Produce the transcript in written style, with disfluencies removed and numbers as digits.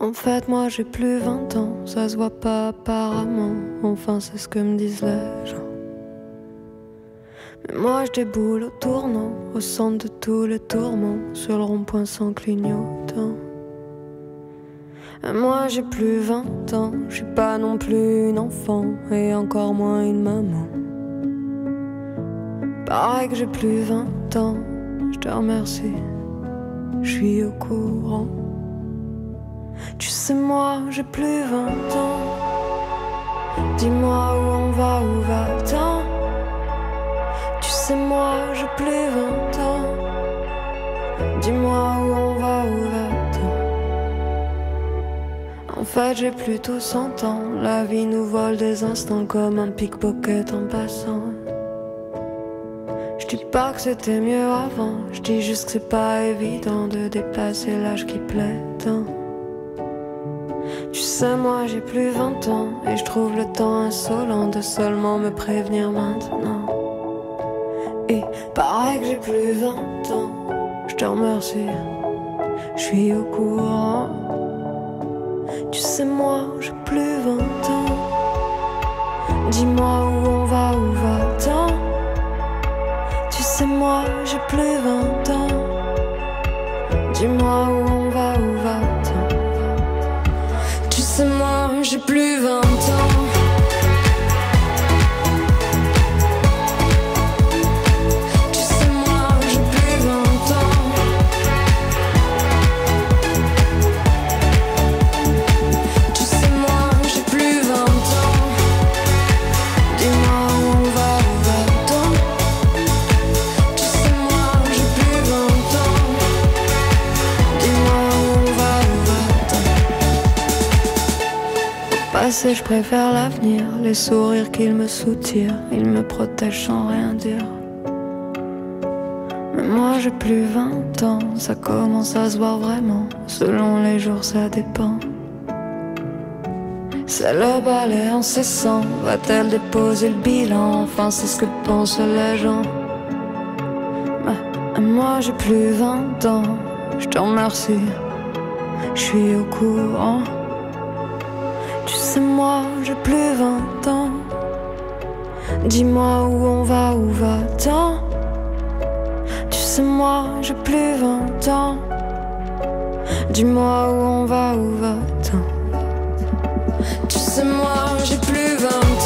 En fait moi j'ai plus 20 ans, ça se voit pas apparemment. Enfin c'est ce que me disent les gens. Mais moi je déboule au tournant, au centre de tous les tourments, sur le rond-point sans clignotant. Et moi j'ai plus 20 ans, je suis pas non plus une enfant, et encore moins une maman. Pareil que j'ai plus 20 ans, je te remercie, je suis au courant. Tu sais moi j'ai plus 20 ans. Dis-moi où on va, où va-t'en. Tu sais moi j'ai plus 20 ans. Dis-moi où on va, où va-t'en. En fait j'ai plutôt 100 ans. La vie nous vole des instants comme un pickpocket en passant. Je dis pas que c'était mieux avant, je dis juste que c'est pas évident de dépasser l'âge qui plaît tant. Tu sais moi j'ai plus 20 ans et je trouve le temps insolent de seulement me prévenir maintenant. Et pareil que j'ai plus 20 ans, je te remercie, je suis au courant. Tu sais moi j'ai plus 20 ans. Dis-moi où on va, où va-t'en. Tu sais moi j'ai plus 20 ans. Dis-moi où on va, où va-t'en. Tu sais moi j'ai plus 20 ans. Tu sais moi j'ai plus 20 ans. Tu sais moi j'ai plus 20 ans. Dis-moi où on va, où va-t'en. Tu sais moi j'ai plus 20 ans. Dis-moi où on va, où va-t'en. Passé, je préfère l'avenir, les sourires qu'ils me soutirent, ils me protègent sans rien dire. Mais moi j'ai plus 20 ans, ça commence à se voir vraiment, selon les jours ça dépend. C'est le balai incessant, va-t-elle déposer le bilan? Enfin c'est ce que pensent les gens. Mais moi j'ai plus 20 ans, je te remercie, je suis au courant. Tu sais moi j'ai plus 20 ans. Dis-moi où on va, où va-t'en. Tu sais moi j'ai plus 20 ans. Dis-moi où on va, où va-t'en. Tu sais moi j'ai plus 20 ans.